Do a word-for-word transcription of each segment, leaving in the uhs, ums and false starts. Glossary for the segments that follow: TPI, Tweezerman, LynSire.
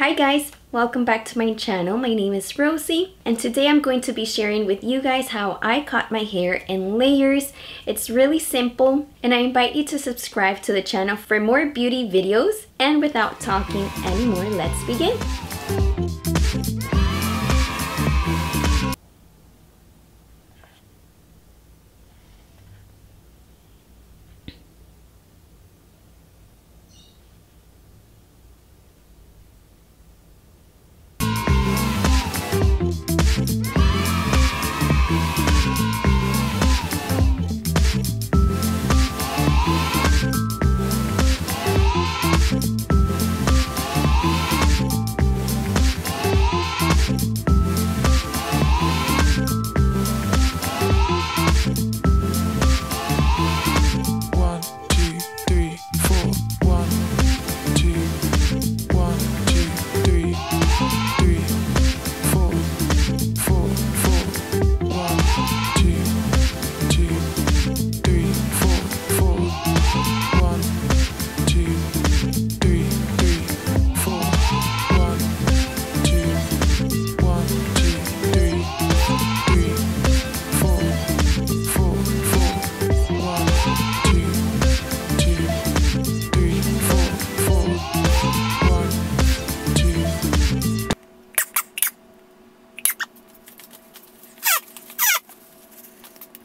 Hi guys, welcome back to my channel. My name is Rosie and today I'm going to be sharing with you guys how I cut my hair in layers. It's really simple and I invite you to subscribe to the channel for more beauty videos. And without talking anymore, let's begin.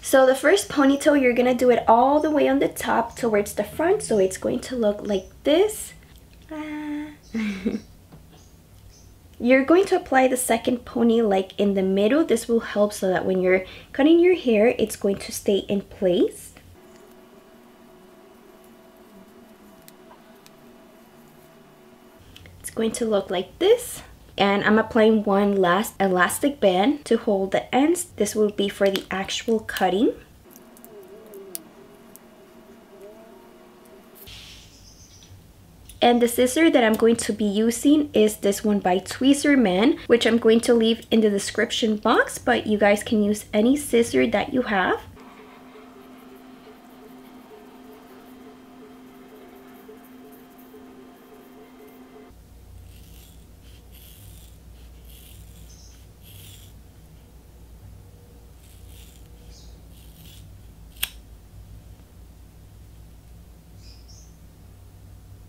So the first ponytail, you're gonna do it all the way on the top towards the front, so it's going to look like this. Ah. You're going to apply the second pony like in the middle. This will help so that when you're cutting your hair, it's going to stay in place. It's going to look like this. And I'm applying one last elastic band to hold the ends. This will be for the actual cutting. And the scissor that I'm going to be using is this one by Tweezerman, which I'm going to leave in the description box, but you guys can use any scissor that you have.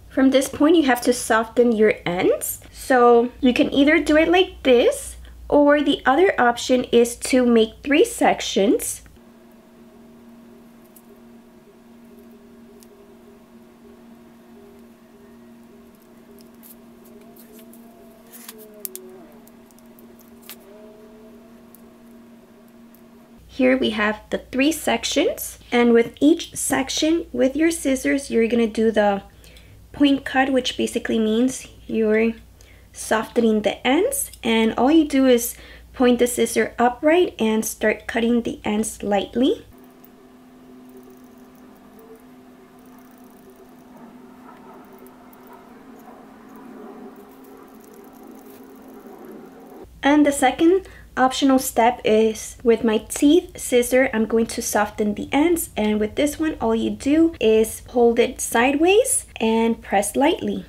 From this point, you have to soften your ends. So you can either do it like this, or the other option is to make three sections. Here we have the three sections, and with each section, with your scissors, you're gonna do the point cut, which basically means you're softening the ends, and all you do is point the scissor upright and start cutting the ends lightly. And the second optional step is with my teeth scissor, I'm going to soften the ends, and with this one all you do is hold it sideways and press lightly.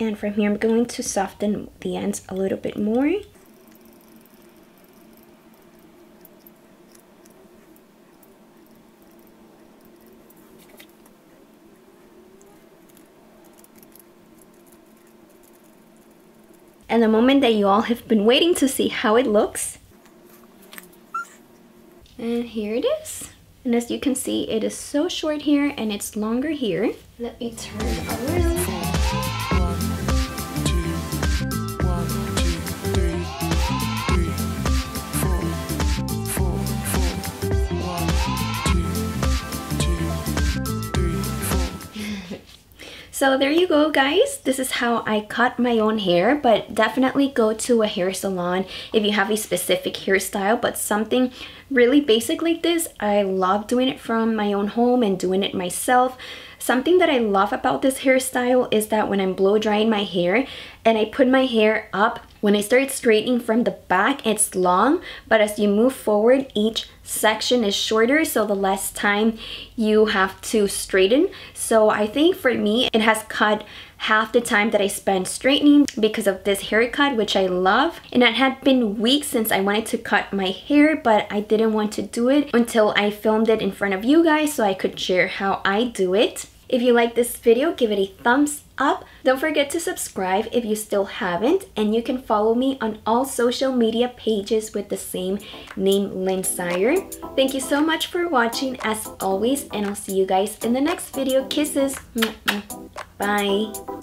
And from here I'm going to soften the ends a little bit more. And the moment that you all have been waiting to see how it looks. And here it is. And as you can see, it is so short here and it's longer here. Let me turn around. So there you go guys, this is how I cut my own hair, but definitely go to a hair salon if you have a specific hairstyle, but something really basic like this. I love doing it from my own home and doing it myself. Something that I love about this hairstyle is that when I'm blow drying my hair and I put my hair up, when I start straightening from the back, it's long, but as you move forward, each section is shorter, so the less time you have to straighten. So I think for me, it has cut half the time that I spent straightening because of this haircut, which I love. And it had been weeks since I wanted to cut my hair, but I didn't want to do it until I filmed it in front of you guys so I could share how I do it. If you like this video, give it a thumbs up. Don't forget to subscribe if you still haven't, and you can follow me on all social media pages with the same name, LynSire. Thank you so much for watching as always, and I'll see you guys in the next video. Kisses. Bye.